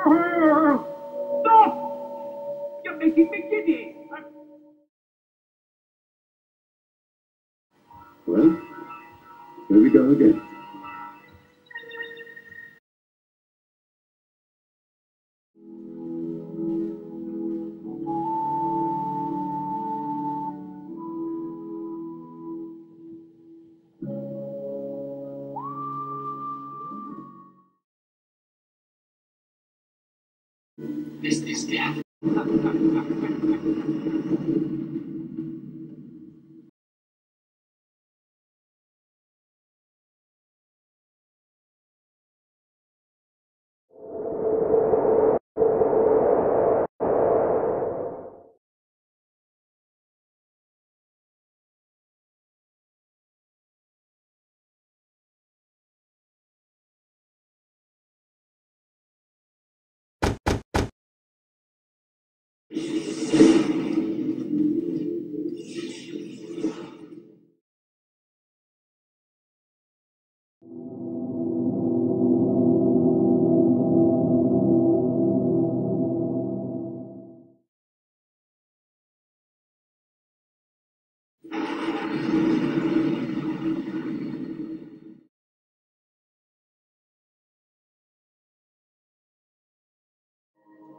Stop! You're making me giddy. Well, here we go again. This is death.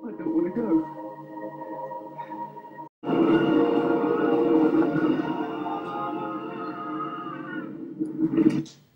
I don't want to go.